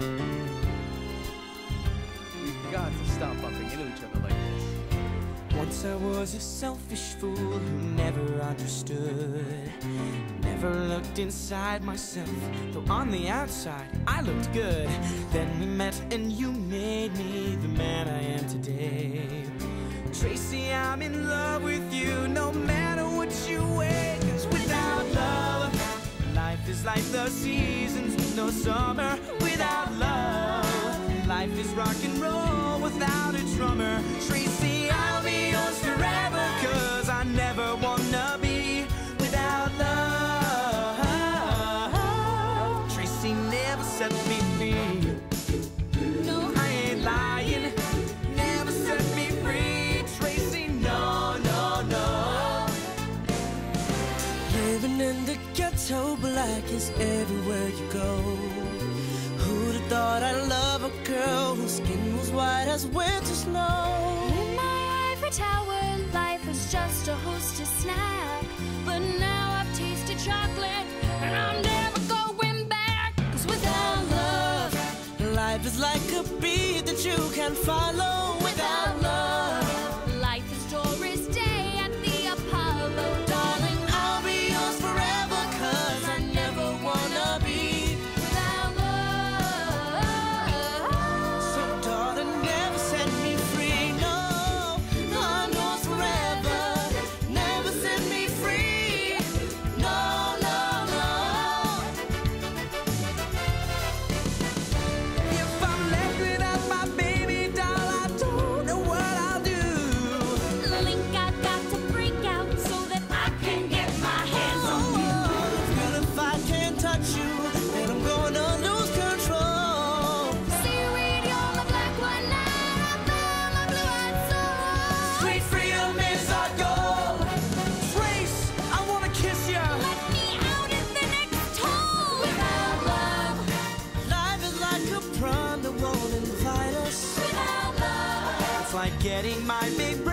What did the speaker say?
We've got to stop bumping into each other like this. Once I was a selfish fool who never understood, never looked inside myself, though on the outside I looked good. Then we met and you made me the man I am today. Tracy, I'm in love with you, no matter what you weigh. 'Cause without love, life is like the seasons, no summer without love. Life is rock and roll without a drummer. Tracy, I'll be yours forever, 'cause I never wanna be without love. Tracy never set me free. So black is everywhere you go. Who'd have thought I'd love a girl whose skin was white as winter snow? In my ivory tower, life was just a hostess snack, but now I've tasted chocolate and I'm never going back. 'Cause without love, life is like a beat that you can't follow. Without love, life is Doris Day at the Apollo. Darling, I'll be yours forever, 'cause I never wanna be without love. So darling, never set me free. No, no, I'm yours forever. Never set me free. No, no, no. If I'm left without my baby doll, I don't know what I'll do. Link, I got to break out so that I can get my hands on you. You, and I'm gonna lose control. Seaweed, you're my black one night, I'm my blue-eyed soul. Sweet freedom is our goal. Trace, I wanna kiss ya. Let me out at the next hole. Without love, life is like a prom that won't invite us. Without love, it's like getting my big brother.